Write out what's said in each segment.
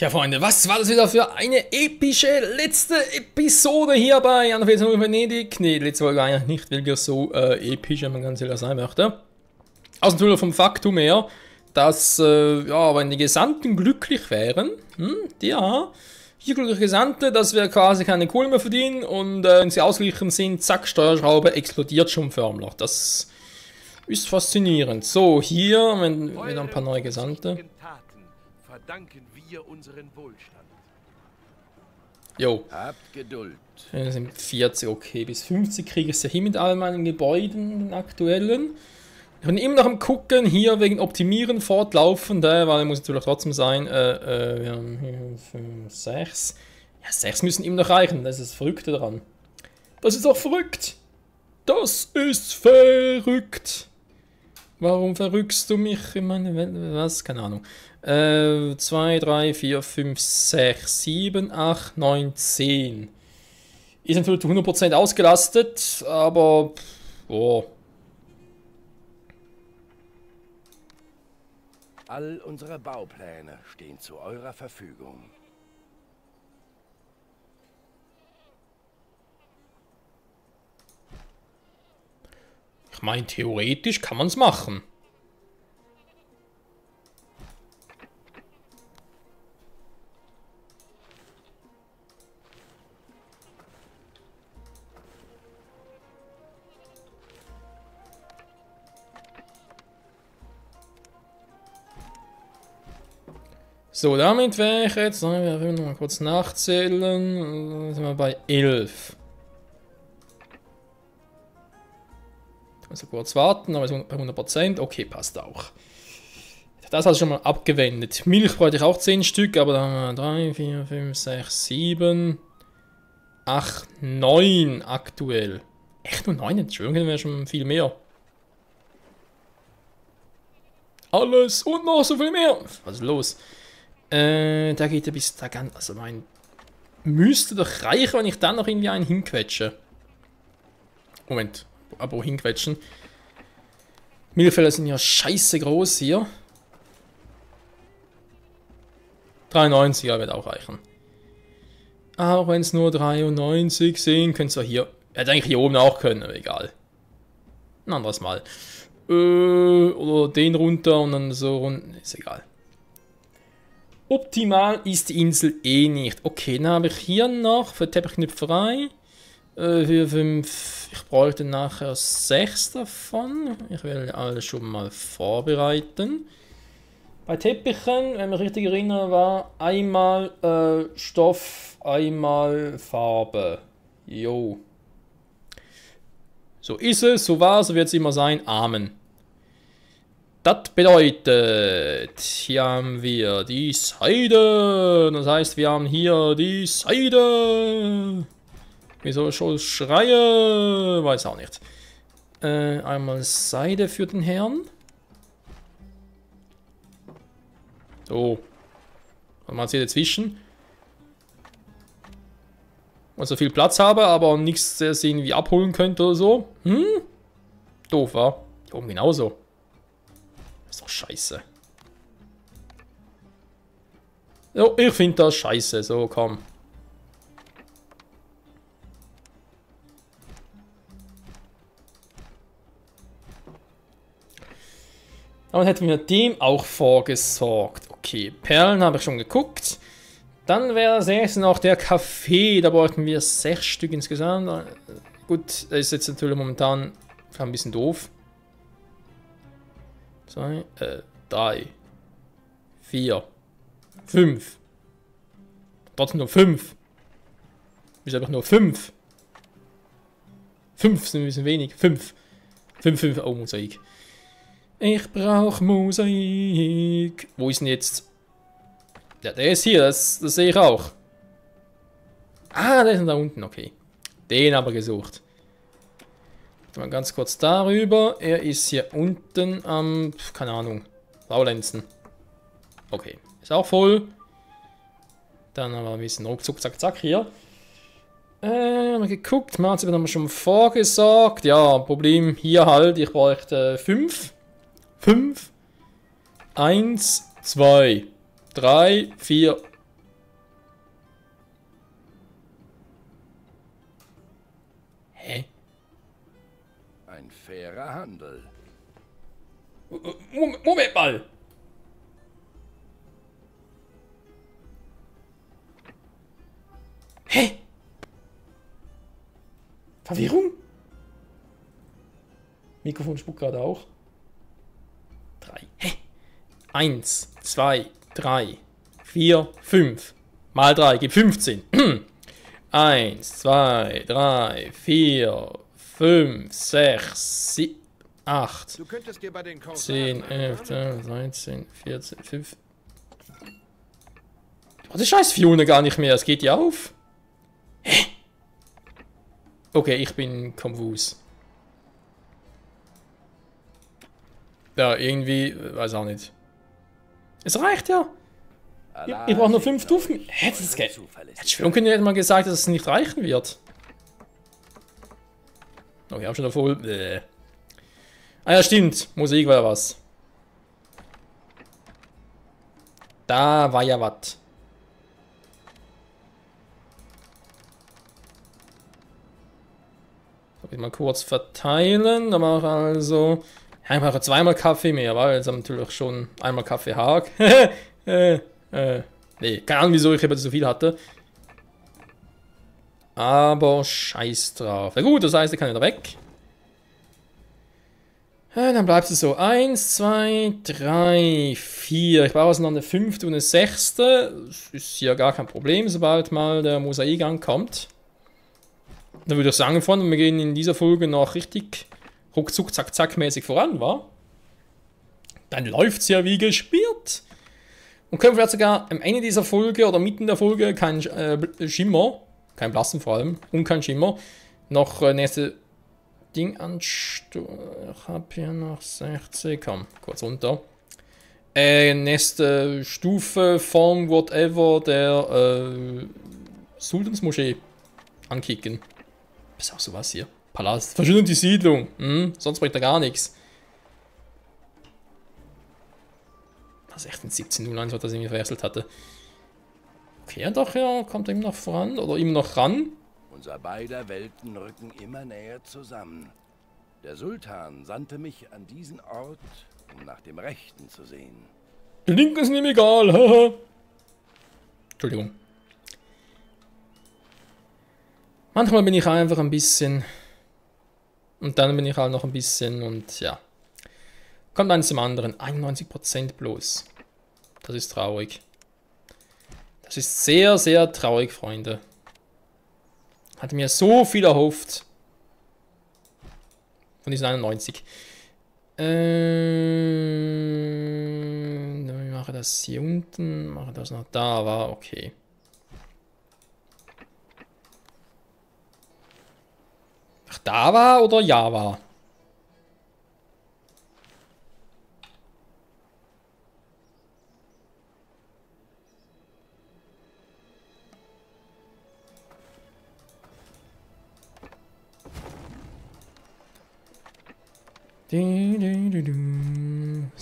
Tja, Freunde, was war das wieder für eine epische letzte Episode hier bei Anno 1404 Venedig? Ne, die letzte Folge eigentlich nicht, weil wir so episch, wenn man ganz ehrlich sein möchte. Außer natürlich vom Faktum her, dass, ja, wenn die Gesandten glücklich wären, ja, hier glückliche Gesandte, dass wir quasi keine Kohle mehr verdienen und wenn sie ausgeglichen sind, zack, Steuerschraube explodiert schon förmlich. Das ist faszinierend. So, hier haben wir wieder ein paar neue Gesandte. Verdanken wir unseren Wohlstand. Jo. Habt Geduld. Wir sind 40, okay. Bis 50 kriege ich es ja hin mit all meinen Gebäuden, den aktuellen. Ich bin immer noch am Gucken, hier wegen Optimieren fortlaufend, weil muss natürlich trotzdem sein. Wir haben hier 6. Ja, 6 müssen immer noch reichen, das ist das Verrückte daran. Das ist doch verrückt! Das ist verrückt! Warum verrückst du mich in meine Welt? Was? Keine Ahnung. 2, 3, 4, 5, 6, 7, 8, 9, 10. Ist natürlich 100% ausgelastet, aber... Oh. All unsere Baupläne stehen zu eurer Verfügung. Ich meine, theoretisch kann man es machen. So, damit wäre ich jetzt, wir werden nochmal kurz nachzählen, dann sind wir bei 11. Also kurz warten, aber bei 100%, okay, passt auch. Das hast du schon mal abgewendet. Milch bräuchte ich auch 10 Stück, aber da haben wir 3, 4, 5, 6, 7, 8, 9 aktuell. Echt nur 9? Entschuldigung, wäre schon viel mehr. Alles und noch so viel mehr. Was ist los? Da geht er bis da ganz, also mein... Müsste doch reichen, wenn ich dann noch irgendwie einen hinquetsche. Moment. Aber hinquetschen. Mittelfelder sind ja scheiße groß hier. 93er wird auch reichen. Auch wenn es nur 93 sind, könntest du hier. Er hätte eigentlich hier oben auch können, aber egal. Ein anderes Mal. Oder den runter und dann so runter. Ist egal. Optimal ist die Insel eh nicht. Okay, dann habe ich hier noch für Teppichknüpferei. 4, 5, ich bräuchte nachher 6 davon. Ich werde alles schon mal vorbereiten. Bei Teppichen, wenn ich mich richtig erinnere, war einmal Stoff, einmal Farbe. Jo. So ist es, so war es, so wird es immer sein. Amen. Das bedeutet, hier haben wir die Seide. Das heißt, wir haben hier die Seide. Wieso schon schreie? Weiß auch nicht. Einmal Seide für den Herrn. So. Und man sieht dazwischen. Und so viel Platz habe, aber nichts, das ich irgendwie abholen könnte oder so. Hm? Doof, war. Hier oben genauso. Ist doch scheiße. So, ich finde das scheiße. So, komm. Dann hätten wir dem auch vorgesorgt. Okay, Perlen habe ich schon geguckt. Dann wäre das erste noch der Kaffee. Da bräuchten wir 6 Stück insgesamt. Gut, das ist jetzt natürlich momentan ein bisschen doof. 2, 3, 4, 5. Trotzdem nur 5. Ist einfach nur 5. 5 sind ein bisschen wenig. 5. 5, 5, oh, Mosaik. Ich brauche Mosaik. Wo ist denn jetzt? Ja, der ist hier, das sehe ich auch. Ah, der ist da unten, okay. Den aber gesucht. Mal ganz kurz darüber. Er ist hier unten am, keine Ahnung, Laulenzen. Okay, ist auch voll. Dann haben wir ein bisschen ruckzuck, zack, zack hier. Haben wir geguckt, Marzipan haben wir schon vorgesorgt. Ja, Problem hier halt, ich bräuchte 5. 5, 1, 2, 3, 4, fairer Handel. Moment mal! Hä? Verwirrung? Mikrofon spuckt gerade auch. 3. Hä? 1, 2, 3, 4, 5. Mal 3 gibt 15. 1, 2, 3, 4, 5, 6, 7, 8. Du könntest dir bei den 10, 11, 12, 13, 14, 15. Oh, das scheiß Fiona gar nicht mehr, es geht ja auf. Hä? Okay, ich bin konfus. Ja, irgendwie, weiß auch nicht. Es reicht ja. Ich brauche nur 5 Stufen. Hä, das geht. Hätte Schwimmen hätte mal gesagt, dass es nicht reichen wird. Oh, wir haben schon voll. Bläh. Ah ja, stimmt. Musik war ja was. Da war ja was. Ich mal kurz verteilen. Da mache ich also. Ja, ich mache zweimal Kaffee mehr, weil jetzt haben wir natürlich schon einmal Kaffee Haag. Nee, keine Ahnung, wieso ich eben so viel hatte. Aber scheiß drauf. Na gut, das heißt, ich kann wieder weg. Ja, dann bleibt es so. 1, 2, 3, 4. Ich brauche also noch eine 5. und eine 6. Das ist ja gar kein Problem, sobald mal der Mosaik ankommt. Dann würde ich sagen, Freunde, wir gehen in dieser Folge noch richtig ruckzuck, zack, zack mäßig voran, wa? Dann läuft es ja wie gespielt. Und können vielleicht sogar am Ende dieser Folge oder mitten in der Folge kein Schimmer, kein Blassen vor allem, und kein Schimmer, noch nächste Ding anstoßen. Ich habe hier noch 60, komm, kurz runter. Nächste Stufe von whatever der Sultansmoschee ankicken. Ist auch sowas hier. Palast. Verschönert die Siedlung. Hm? Sonst bringt da gar nichts. Was echt ein 1701, was das irgendwie verwechselt hatte. Okay, doch, ja, kommt er ihm noch voran oder ihm noch ran. Unser beider Welten rücken immer näher zusammen. Der Sultan sandte mich an diesen Ort, um nach dem Rechten zu sehen. Die Linken sind ihm egal. Entschuldigung. Manchmal bin ich einfach ein bisschen und dann bin ich halt noch ein bisschen und ja. Kommt eins zum anderen. 91% bloß. Das ist traurig. Das ist sehr, sehr traurig, Freunde. Hatte mir so viel erhofft. Von diesen 91. Ich mache das hier unten. Mache das noch da. War okay. Ach, da war oder ja war?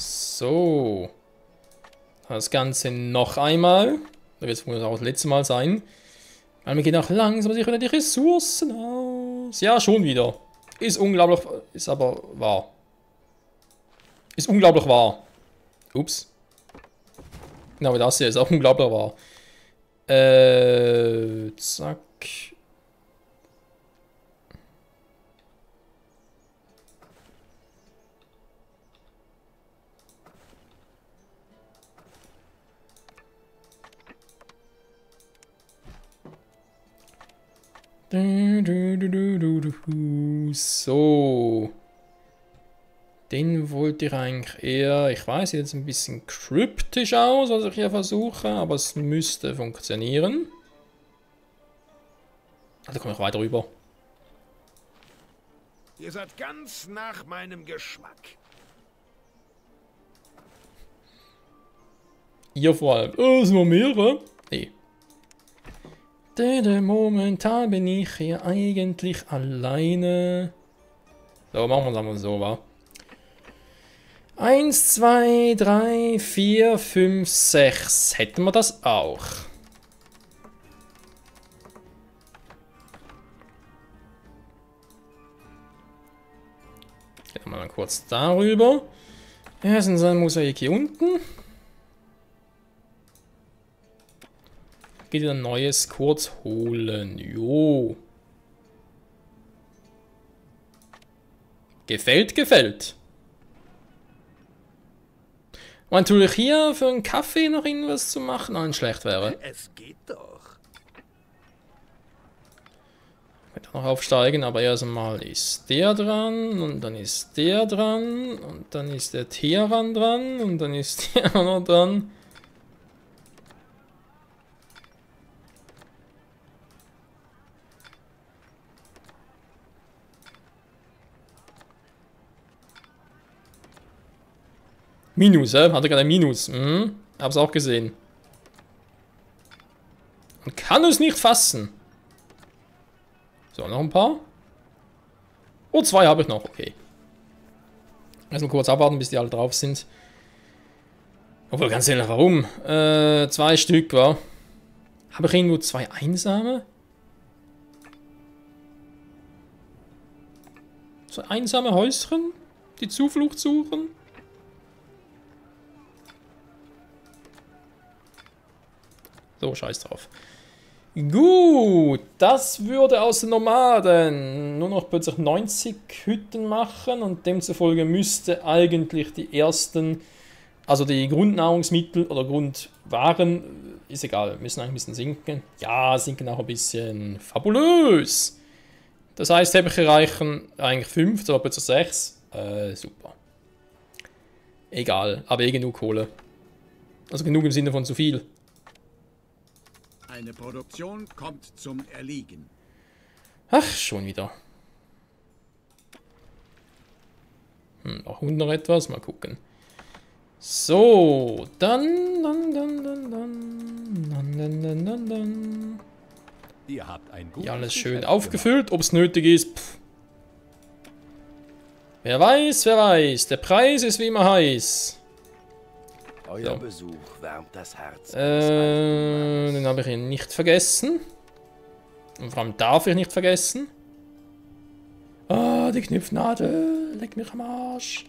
So. Das Ganze noch einmal. Das wird wohl auch das letzte Mal sein. Weil wir gehen auch langsam sicher die Ressourcen aus. Ja, schon wieder. Ist unglaublich, ist aber wahr. Ist unglaublich wahr. Ups. Genau, das hier ist auch unglaublich wahr. Zack. So. Den wollte ich eigentlich eher. Ich weiß, sieht jetzt ein bisschen kryptisch aus, was ich hier versuche, aber es müsste funktionieren. Also komme ich weiter rüber. Ihr seid ganz nach meinem Geschmack. Ihr vor allem. Oh, es sind noch mehrere? Nee. Momentan bin ich hier eigentlich alleine. So, machen wir es einmal so, wa? 1, 2, 3, 4, 5, 6. Hätten wir das auch. Gehen wir mal kurz darüber. Er ist in seinem Mosaik hier unten. Geht wieder neues kurz holen. Jo. Gefällt, gefällt. Und natürlich hier für einen Kaffee noch irgendwas zu machen, nein, schlecht wäre. Es geht doch. Ich könnte auch noch aufsteigen, aber erstmal ist der dran und dann ist der dran und dann ist der Teheran dran und dann ist der noch dran. Minus, hatte gerade ein Minus. Mhm. Hab's auch gesehen. Und kann es nicht fassen. So, noch ein paar. Oh, zwei habe ich noch. Okay. Erstmal kurz abwarten, bis die alle drauf sind. Obwohl, ganz ehrlich, warum? Zwei Stück, war. Habe ich irgendwo zwei Einsame? Zwei einsame Häuschen, die Zuflucht suchen? So, scheiß drauf. Gut, das würde aus den Nomaden nur noch plötzlich 90 Hütten machen und demzufolge müsste eigentlich die ersten, also die Grundnahrungsmittel oder Grundwaren, ist egal, müssen eigentlich ein bisschen sinken. Ja, sinken auch ein bisschen. Fabulös! Das heißt, Teppiche reichen eigentlich 5 oder plötzlich 6. Super. Egal, aber eh genug Kohle. Also genug im Sinne von zu viel. Eine Produktion kommt zum Erliegen. Ach, schon wieder. Hm, auch 100 etwas, mal gucken. So, dann. Ihr habt ein gutes. Ja, alles schön aufgefüllt, ob es nötig ist. Pff. Wer weiß, wer weiß. Der Preis ist wie immer heiß. Euer so. Besuch wärmt das Herz. Den habe ich hier nicht vergessen. Und vor allem darf ich nicht vergessen. Ah, die Knüpfnadel. Leck mich am Arsch.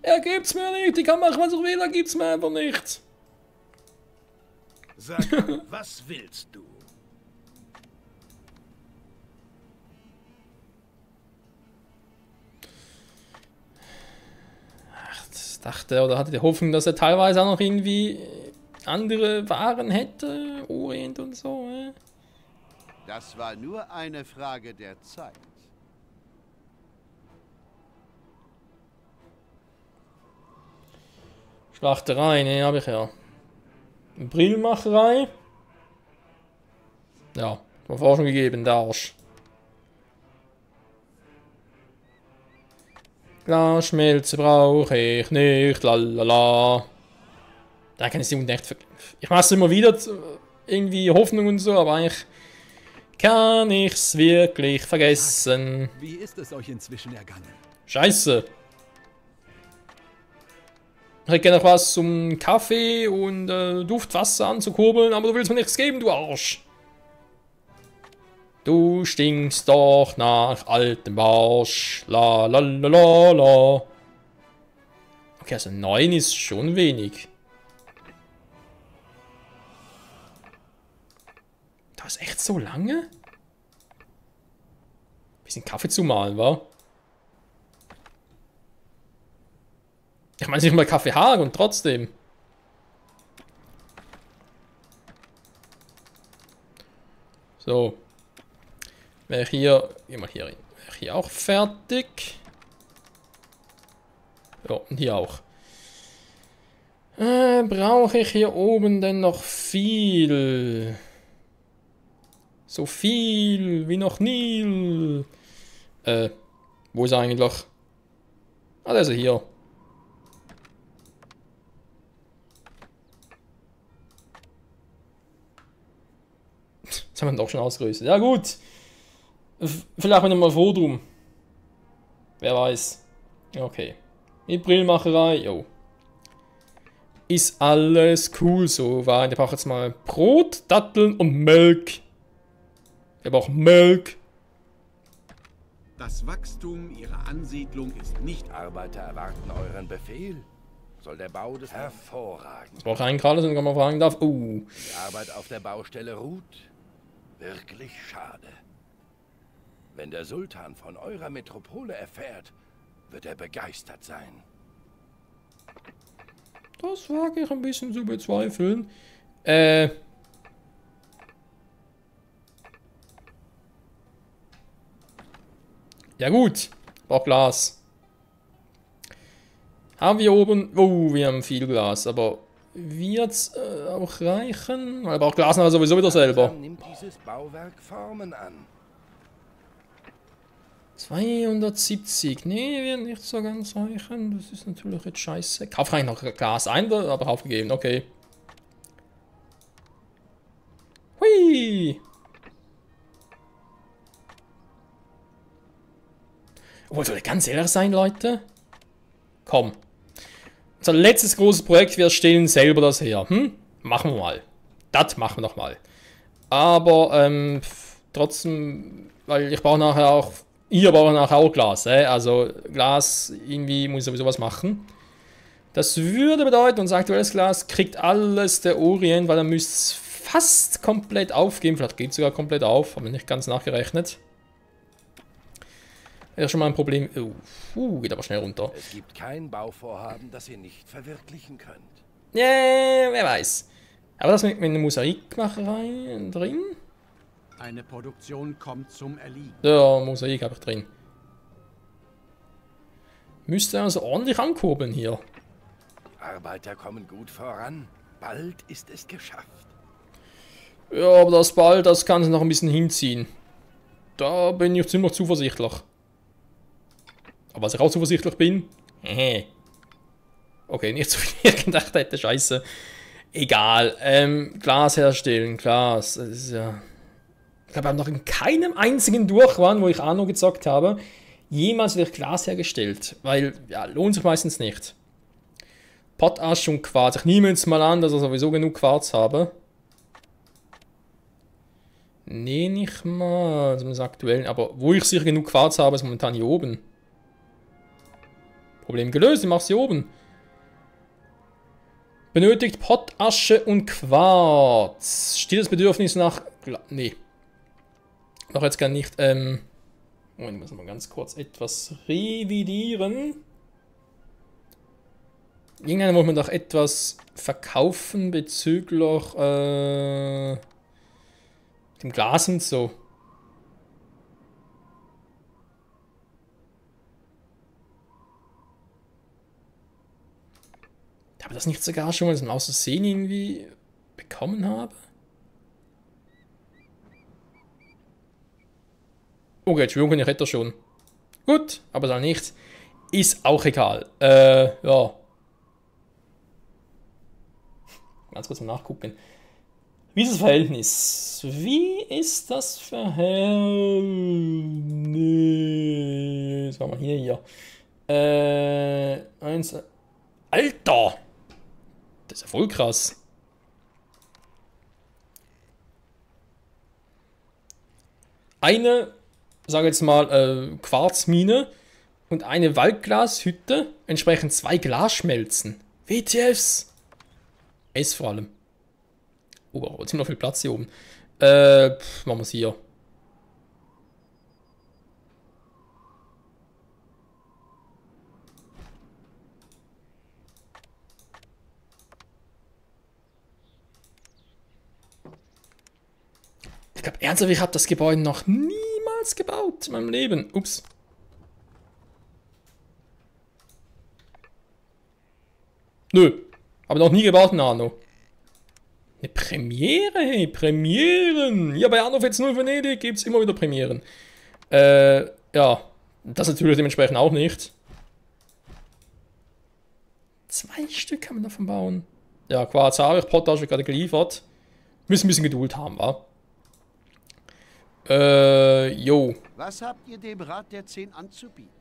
Er gibt's mir nicht. Ich kann machen, was ich will. Er gibt's mir einfach nicht. Sag, was willst du? Dachte oder hatte die Hoffnung, dass er teilweise auch noch irgendwie andere Waren hätte, Orient und so. Das war nur eine Frage der Zeit. Schlachterei, ne, habe ich ja. Brillmacherei. Ja, war vorher schon gegeben, der Arsch. Glasschmelze brauche ich nicht, lalala. Da kann ich sie unten echt vergleichen. Ich mache es immer wieder, irgendwie Hoffnung und so, aber eigentlich kann ich es wirklich vergessen. Wie ist es euch inzwischen ergangen? Scheiße. Ich hätte gerne noch was zum Kaffee und Duftwasser anzukurbeln, aber du willst mir nichts geben, du Arsch. Du stinkst doch nach altem Barsch. La la la la la. Okay, also 9 ist schon wenig. Das ist echt so lange? Ein bisschen Kaffee zu mahlen, wa? Ich meine nicht mal Kaffeehagen und trotzdem. So. Wäre ich hier, immer hier rein. Wäre ich hier auch fertig. Ja, und hier auch. Brauche ich hier oben denn noch viel? So viel wie noch nie. Wo ist er eigentlich? Ah, der ist hier. Das haben wir doch schon ausgerüstet. Ja, gut. Vielleicht bin ich mal froh drum. Wer weiß. Okay. Mit Brillmacherei, jo. Ist alles cool so. Weil ich brauche jetzt mal Brot, Datteln und Milch. Ich brauche Milch. Das Wachstum Ihrer Ansiedlung ist nicht... Arbeiter erwarten euren Befehl. Soll der Bau des... Hervorragend. Noch einen gerade, wenn ich mal fragen darf. Die Arbeit auf der Baustelle ruht. Wirklich schade. Wenn der Sultan von eurer Metropole erfährt, wird er begeistert sein. Das wage ich ein bisschen zu bezweifeln. Ja gut, braucht Glas. Haben wir oben... Oh, wir haben viel Glas, aber wird's auch reichen? Weil braucht Glas aber sowieso wieder selber. 270, nee, wird nicht so ganz reichen. Das ist natürlich jetzt scheiße. Kauf rein noch Glas ein, aber aufgegeben, okay. Hui! Obwohl, soll ich ganz ehrlich sein, Leute? Komm. Unser letztes großes Projekt, wir stellen selber das her. Machen wir mal. Das machen wir nochmal. Aber, trotzdem, weil ich brauche nachher auch, ihr braucht nachher auch Glas, also Glas, irgendwie muss ich sowieso was machen. Das würde bedeuten, unser aktuelles Glas kriegt alles der Orient, weil dann müsste es fast komplett aufgeben. Vielleicht geht es sogar komplett auf, haben wir nicht ganz nachgerechnet. Ja, schon mal ein Problem. Geht aber schnell runter. Es gibt kein Bauvorhaben, das ihr nicht verwirklichen könnt. Wer weiß. Aber das mit einer Mosaikmacherei drin? Eine Produktion kommt zum Erliegen. Ja, Mosaik habe ich drin. Müsste also ordentlich ankurbeln hier. Die Arbeiter kommen gut voran. Bald ist es geschafft. Ja, aber das bald, das kann es noch ein bisschen hinziehen. Da bin ich ziemlich zuversichtlich. Aber was ich auch zuversichtlich bin, okay, nicht so viel ich gedacht hätte, scheiße. Egal, Glas herstellen, Glas, das ist ja... Ich glaube, ich habe noch in keinem einzigen Durchrun, wo ich Anno gezockt habe, jemals wird Glas hergestellt, weil, ja, lohnt sich meistens nicht. Potasch und Quarz, ich nehme jetzt mal an, dass ich sowieso genug Quarz habe. Nee, nicht mal, zumindest aktuell, aber wo ich sicher genug Quarz habe, ist momentan hier oben. Problem gelöst, ich mach's hier oben. Benötigt Potasche und Quarz. Steht das Bedürfnis nach... Nee. Noch jetzt gar nicht. Moment, ich muss mal ganz kurz etwas revidieren. Irgendeiner muss man doch etwas verkaufen bezüglich dem Glas und so. Aber das nicht sogar schon mal aus dem Aussehen irgendwie bekommen habe? Okay, Entschuldigung, ich hätte das schon. Gut, aber dann nichts. Ist auch egal. Ja. Ganz kurz mal nachgucken. Wie ist das Verhältnis? Wie ist das Verhältnis? Warte mal, hier. Alter! Das ist ja voll krass. Eine, sage jetzt mal, Quarzmine und eine Waldglashütte entsprechen 2 Glasschmelzen. WTFs! Es vor allem. Oh, wow, ziemlich viel Platz hier oben. Machen wir es hier. Ich glaube ernsthaft, ich habe das Gebäude noch niemals gebaut in meinem Leben. Ups. Nö, aber noch nie gebaut in Anno. Eine Premiere, hey, Premieren. Ja, bei Anno 1404 Venedig gibt es immer wieder Premieren. Ja, das natürlich dementsprechend auch nicht. 2 Stück kann man davon bauen. Ja, Quarz habe ich, Potasche gerade geliefert. Müssen ein bisschen Geduld haben, wa? Jo. Was habt ihr dem Rat der 10 anzubieten?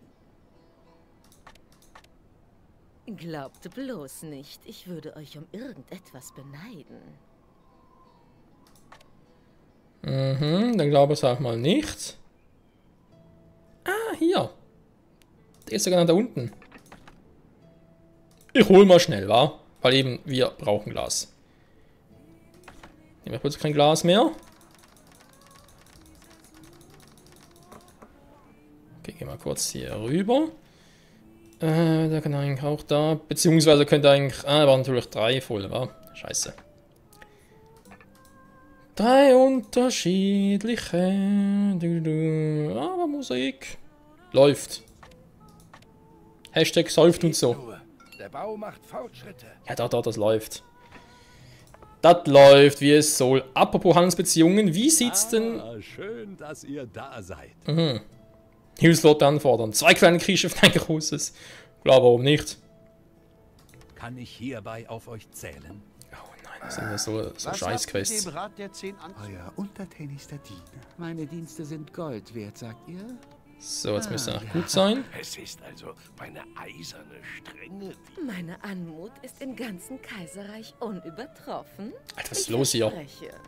Glaubt bloß nicht, ich würde euch um irgendetwas beneiden. Dann glaube ich es auch mal nicht. Ah, Der ist sogar noch da unten. Ich hol mal schnell, wa? Weil eben, wir brauchen Glas. Nehmen wir kurz kein Glas mehr. Okay, gehen wir kurz hier rüber. Da kann eigentlich auch da. Beziehungsweise könnte eigentlich. Ah, da waren natürlich drei voll, wa? Scheiße. Drei unterschiedliche. Aber Musik. Läuft. Hashtag säuft und so. Der Bau macht Fortschritte. Ja, da, das läuft. Das läuft, wie es soll. Apropos Handelsbeziehungen, wie sieht's denn... schön, dass ihr da seid. Mhm. Hilfslote anfordern. 2 kleine Kriegsschiff, ein großes. Klar, warum nicht? Kann ich hierbei auf euch zählen? Oh nein, das sind ja so Scheißquests. Dem Rat der 10 euer untertänigster Diener. Meine Dienste sind Gold wert, sagt ihr? So, jetzt müsste auch gut sein. Es ist also meine eiserne Strenge. Meine Anmut ist im ganzen Kaiserreich unübertroffen. Alter, was ist los hier?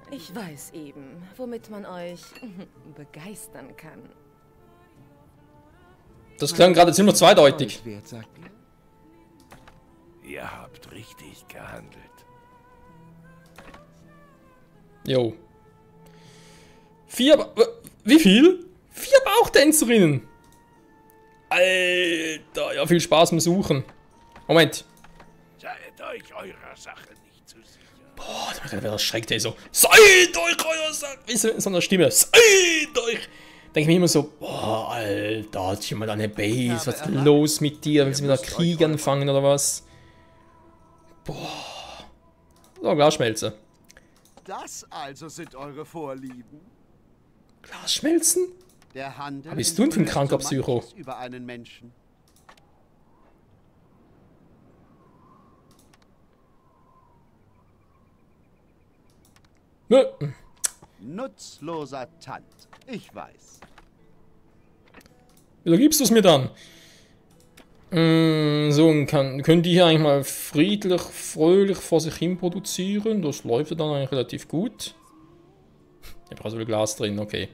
Ich weiß eben, womit man euch begeistern kann. Das klang gerade ziemlich zweideutig. Ihr habt richtig gehandelt. Jo. 4... Wie viel? 4 Bauchtänzerinnen! Alter, ja, viel Spaß beim Suchen. Moment. Seid euch eurer Sache nicht zu sicher. Boah, wer erschreckt der so. Seid euch eurer Sache! Wie so eine Stimme. Seid euch! Denke ich mir immer so, boah, Alter, hat jemand eine Base? Was ist los mit dir? Willst du wieder Krieg anfangen oder was? Boah. So, Glasschmelze. Das also sind eure Vorlieben? Glasschmelzen? Der Handel. Bist du ein kranker Psycho? Über einen Menschen. Nö. Nutzloser Tant. Ich weiß. Wieso gibst du es mir dann? So, können die hier eigentlich mal friedlich, fröhlich vor sich hin produzieren? Das läuft dann eigentlich relativ gut. Ich brauche so viel Glas drin, okay.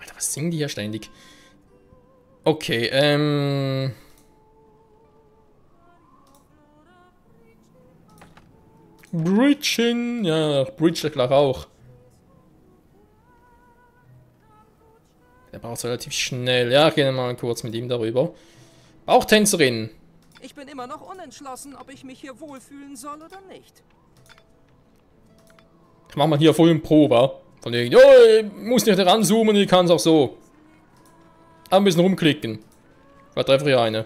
Alter, was singen die hier ständig? Okay, Bridgen, ja, Bridge klar auch. Der braucht es relativ schnell. Ja, gehen wir mal kurz mit ihm darüber. Auch Tänzerin. Ich bin immer noch unentschlossen, ob ich mich hier wohlfühlen soll oder nicht. Ich mach mal hier voll im Prober. Von wegen, jo, ich muss nicht ranzoomen, ich kann es auch so. Aber ein bisschen rumklicken. Da treffe ich hier eine.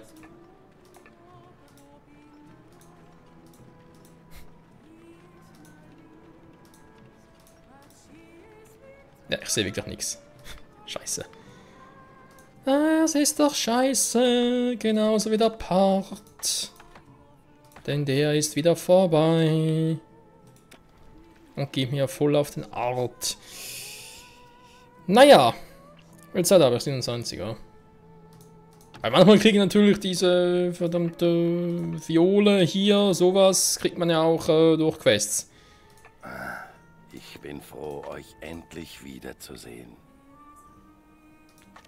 Ja, ich sehe wirklich nichts. Scheiße. Das ist doch scheiße. Genauso wie der Part. Denn der ist wieder vorbei. Und gib mir voll auf den Art. Naja. Jetzt hat er aber 27er. Weil manchmal kriege ich natürlich diese verdammte Fiole hier. Sowas kriegt man ja auch durch Quests. Ich bin froh, euch endlich wiederzusehen.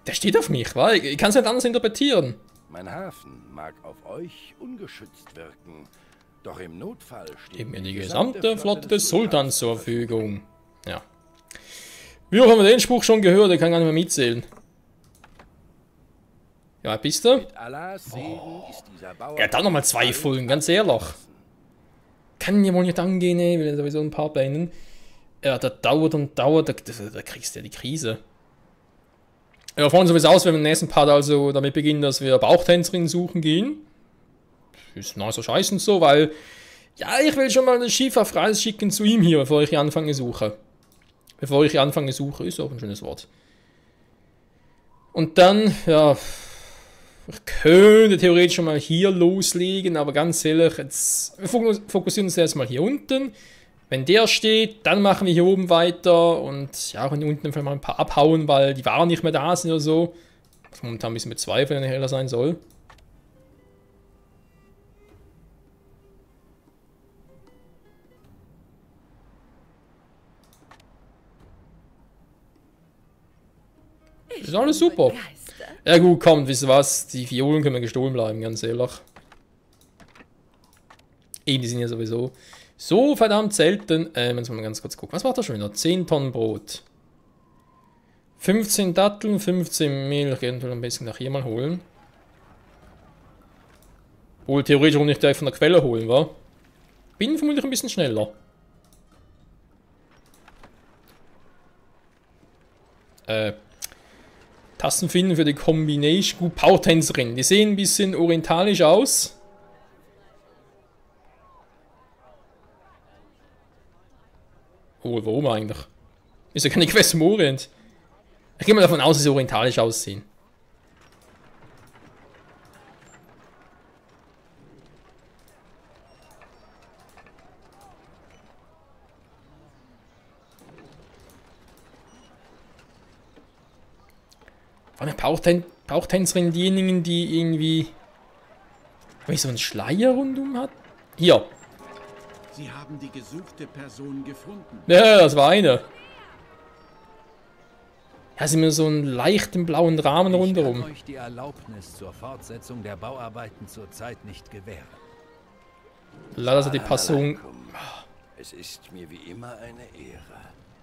Der steht auf mich, weil ich kann es nicht anders interpretieren. Mein Hafen mag auf euch ungeschützt wirken, doch im Notfall steht mir die gesamte Flotte des Sultans zur Verfügung. Ja. Wie auch haben wir den Spruch schon gehört, der kann gar nicht mehr mitzählen. Ja, bist du? Oh. Ja, dann nochmal 2 Folgen, ganz ehrlich. Kann ja wohl nicht angehen, ey, will sowieso ein paar beenden. Ja, das dauert und dauert, da kriegst du ja die Krise. Ja, freuen uns sowieso aus, wenn wir im nächsten Part also damit beginnen, dass wir Bauchtänzerinnen suchen gehen. Ist nicer Scheiß und so, weil... Ja, ich will schon mal ein Schiff auf Reise schicken zu ihm hier, bevor ich hier anfange suche. Bevor ich hier anfange suche, ist auch ein schönes Wort. Und dann, ja... Ich könnte theoretisch schon mal hier loslegen, aber ganz ehrlich, jetzt... Wir fokussieren uns erstmal hier unten. Wenn der steht, dann machen wir hier oben weiter und ja, können unten vielleicht mal ein paar abhauen, weil die Waren nicht mehr da sind oder so. Was momentan ein bisschen bezweifeln, wenn er heller sein soll. Das ist alles super. Ja gut, komm, wisst ihr was? Die Violen können mir gestohlen bleiben, ganz ehrlich. Eben, die sind ja sowieso so verdammt selten. Jetzt mal ganz kurz gucken. Was macht das schon wieder? 10 Tonnen Brot. 15 Datteln, 15 Milch. Eventuell ein bisschen nach hier mal holen. Wohl theoretisch auch nicht direkt von der Quelle holen, wa? Bin vermutlich ein bisschen schneller. Tasten finden für die Combination Good Power Tänzerin. Die sehen ein bisschen orientalisch aus. Oh, warum eigentlich? Ist ja keine Quest im Orient. Ich gehe mal davon aus, dass sie orientalisch aussehen. Vor allem Bauchtänzerinnen diejenigen, die irgendwie... Weil so einen Schleier rundum hat? Hier. Sie haben die gesuchte Person gefunden. Ja, das war eine. Ja, sie mir so einen leichten blauen Rahmen rundherum. Ich kann euch die Erlaubnis zur Fortsetzung der Bauarbeiten zurzeit nicht gewähren. Leider ist die Person... Es ist mir wie immer eine Ehre.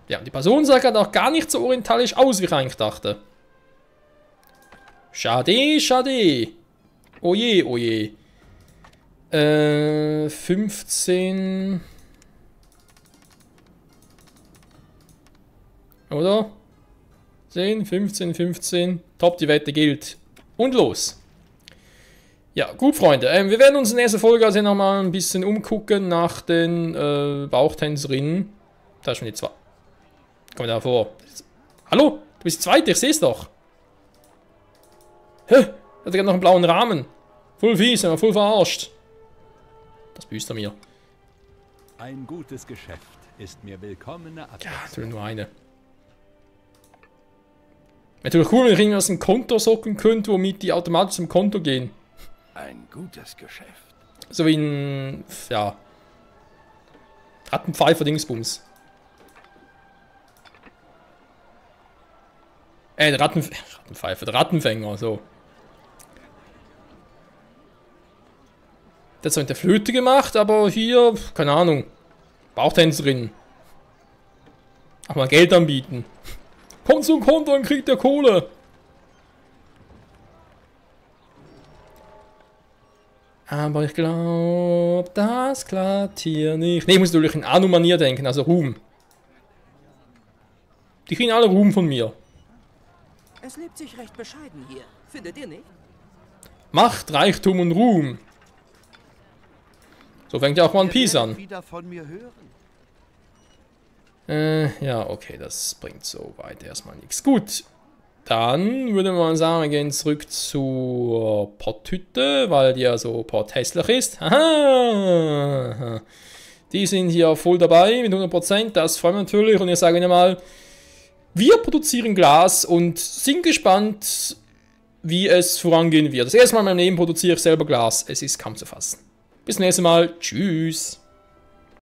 Ja, die Person sah gerade auch gar nicht so orientalisch aus, wie ich eigentlich dachte. Schade, schade. Oje, oje. 15. Oder? 10, 15, 15. Top, die Wette gilt. Und los. Ja, gut, Freunde. Wir werden uns in der nächsten Folge also nochmal ein bisschen umgucken nach den Bauchtänzerinnen. Da ist schon die zwei. Komm da vor. Hallo? Du bist die zweite, ich seh's doch. Hä? Hat er gerade noch einen blauen Rahmen. Voll fies, aber voll verarscht. Das büßt er mir. Ein gutes Geschäft ist mir willkommene Abwechslung. Ja, natürlich nur eine. Natürlich cool, wenn ich irgendwas ein Konto socken könnte, womit die automatisch zum Konto gehen. Ein gutes Geschäft. So wie ein... ja... Rattenpfeifer Dingsbums. Der Rattenpfeifer, der Rattenfänger, so. Das hat mit der Flöte gemacht, aber hier, keine Ahnung. Bauchtänzerin. Auch mal Geld anbieten. Kommt zum Konto und kriegt der Kohle. Aber ich glaube, das klappt hier nicht. Ne, ich muss natürlich in Anno-Manier denken, also Ruhm. Die kriegen alle Ruhm von mir. Es lebt sich recht bescheiden hier, findet ihr nicht? Macht, Reichtum und Ruhm. So fängt ja auch One Piece an. Ja, okay, das bringt so weit erstmal nichts. Gut, dann würde man sagen, wir gehen zurück zur Potthütte, weil die ja so potthässlich ist. Aha. Die sind hier voll dabei mit 100%, das freut mich natürlich. Und ich sage Ihnen mal, wir produzieren Glas und sind gespannt, wie es vorangehen wird. Das erste Mal in meinem Leben produziere ich selber Glas. Es ist kaum zu fassen. Bis zum nächsten Mal. Tschüss.